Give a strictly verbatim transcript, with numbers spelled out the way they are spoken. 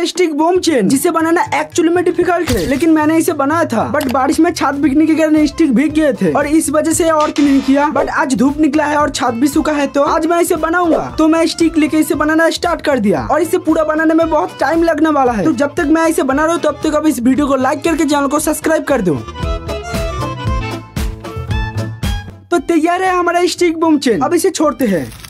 Ballistic बम chain, जिसे बनाना actually में difficult है, लेकिन मैंने इसे बनाया था। बट बारिश में छात भीगने के कारण स्टिक भीग गए थे और इस वजह से और नहीं किया। बट आज धूप निकला है और छात भी सूखा है, तो आज मैं इसे बनाऊंगा। तो मैं स्टिक लेके इसे बनाना स्टार्ट कर दिया और इसे पूरा बनाने में बहुत टाइम लगने वाला है। तो जब तक मैं इसे बना रहा हूँ, तब तक आप इस वीडियो को लाइक करके चैनल को सब्सक्राइब कर दो। तो तैयार है हमारा स्टिक बम चेन, अब इसे छोड़ते हैं।